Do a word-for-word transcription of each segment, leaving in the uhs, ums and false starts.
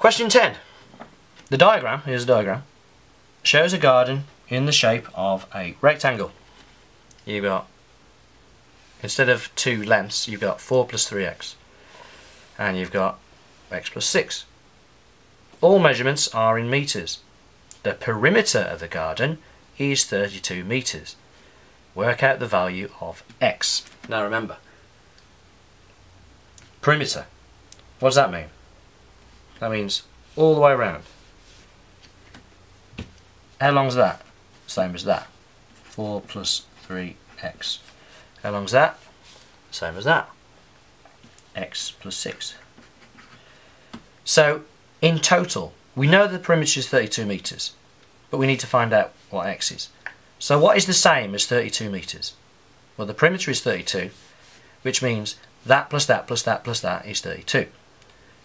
Question ten. The diagram, here's a diagram, shows a garden in the shape of a rectangle. You've got, instead of two lengths, you've got four plus three x. And you've got x plus six. All measurements are in metres. The perimeter of the garden is thirty-two metres. Work out the value of x. Now remember, perimeter. What does that mean? That means all the way around. How long's that? Same as that. four plus three x. How long's that? Same as that. x plus six. So, in total, we know the perimeter is thirty-two metres, but we need to find out what x is. So what is the same as thirty-two metres? Well, the perimeter is thirty-two, which means that plus that plus that plus that is thirty-two.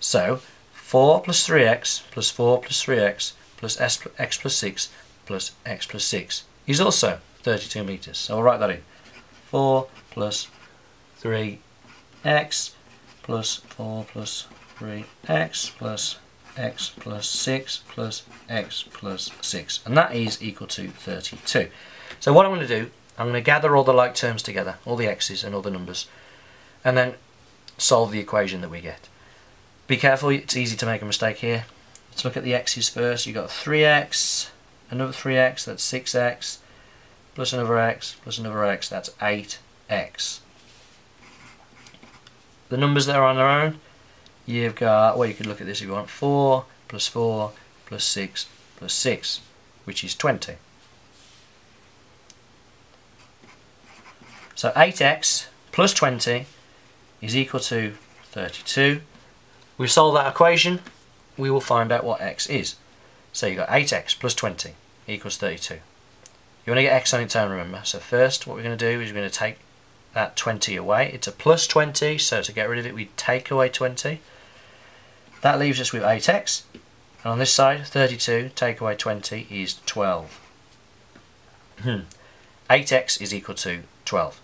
So, four plus three x plus four plus three x plus x plus six plus x plus six is also thirty-two metres. So I'll write that in. four plus three x plus four plus three x plus x plus six plus x plus six, and that is equal to thirty-two. So what I'm going to do, I'm going to gather all the like terms together, all the x's and all the numbers, and then solve the equation that we get. Be careful, it's easy to make a mistake here. Let's look at the x's first. You've got three x, another three x, that's six x, plus another x, plus another x, that's eight x. The numbers that are on their own, you've got, well, you could look at this if you want, four plus four plus six plus six, which is twenty. So eight x plus twenty is equal to thirty-two. We've solved that equation, we will find out what x is. So you've got eight x plus twenty equals thirty-two. You want to get x on its own, remember. So first what we're going to do is we're going to take that twenty away. It's a plus twenty, so to get rid of it we take away twenty. That leaves us with eight x, and on this side thirty-two take away twenty is twelve. eight x is equal to twelve.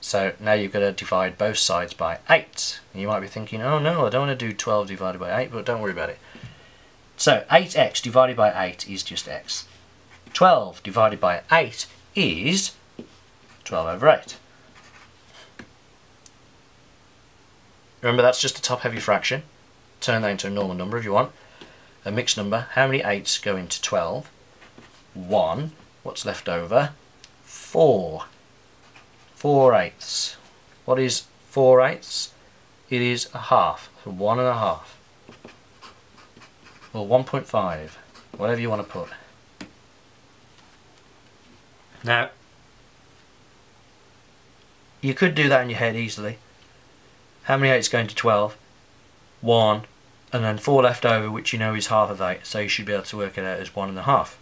So now you've got to divide both sides by eight. And you might be thinking, oh no, I don't want to do twelve divided by eight, but don't worry about it. So eight x divided by eight is just x. twelve divided by eight is twelve over eight. Remember, that's just a top-heavy fraction. Turn that into a normal number if you want. A mixed number. How many eights go into twelve? one. What's left over? four. four eighths. What is four eighths? It is a half. So one and a half. Or one point five. Whatever you want to put. Now, you could do that in your head easily. How many eights go into twelve? one, and then four left over, which you know is half of eight, so you should be able to work it out as one and a half.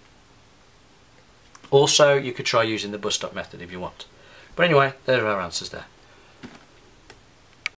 Also, you could try using the bus stop method if you want. But anyway, there are our answers there.